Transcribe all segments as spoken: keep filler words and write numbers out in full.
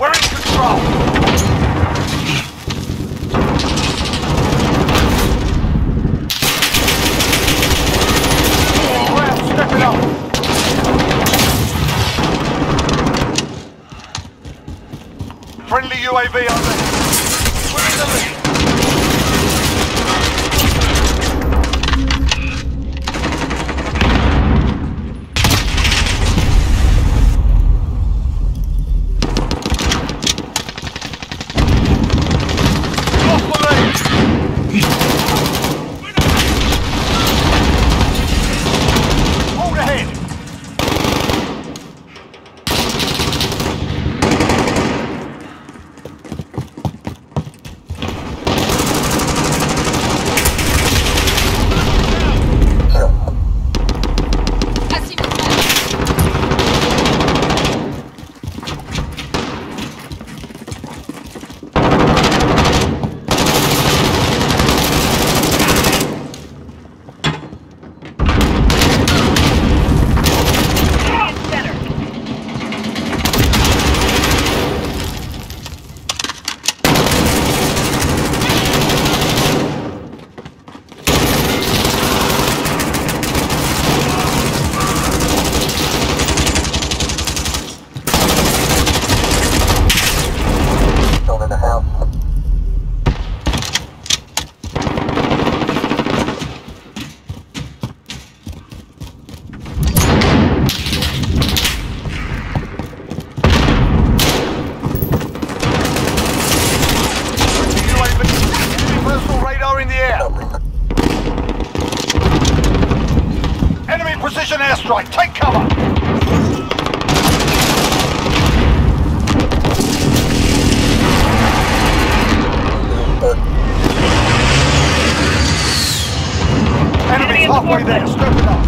We're in control. Grab, step it up. Friendly U A V over here. We're in the lead. Off the lead. Hold ahead. Airstrike, take cover! Enemy halfway there, scope it up!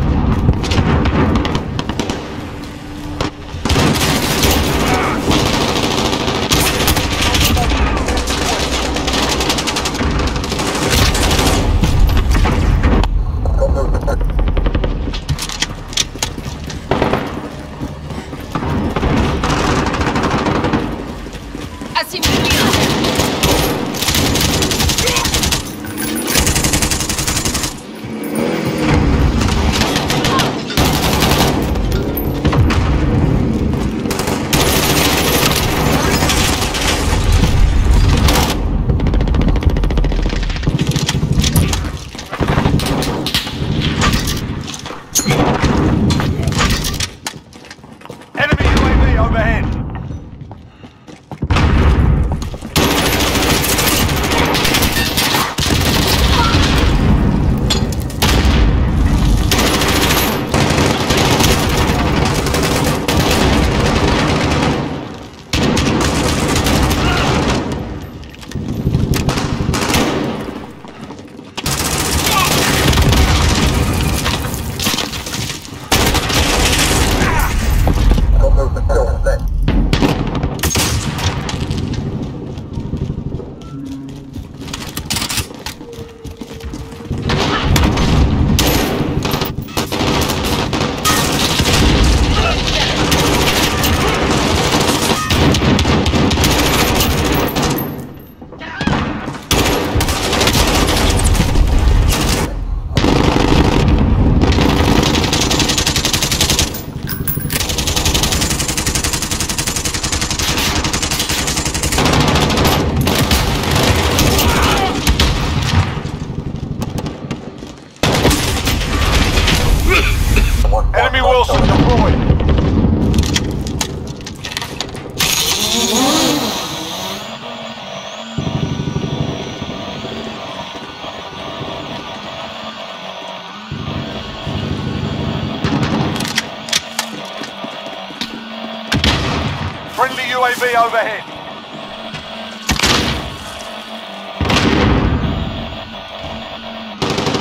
Friendly U A V overhead.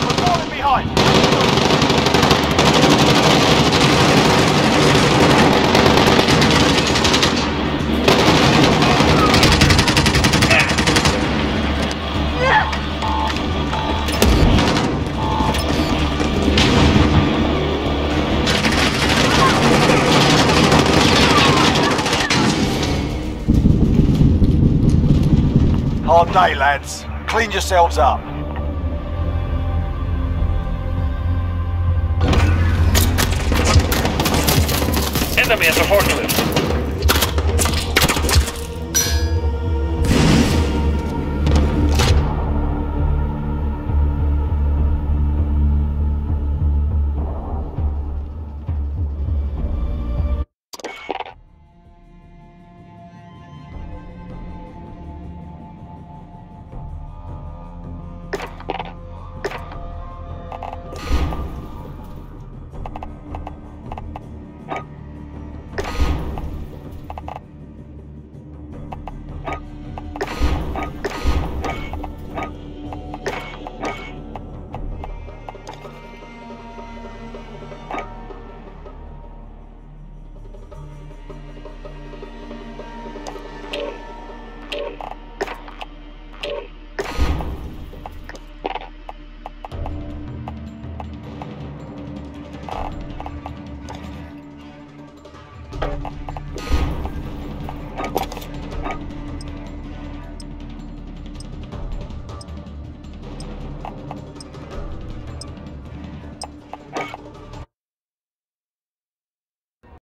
We're falling behind. You Hard day, lads. Clean yourselves up. Enemy at the forklift.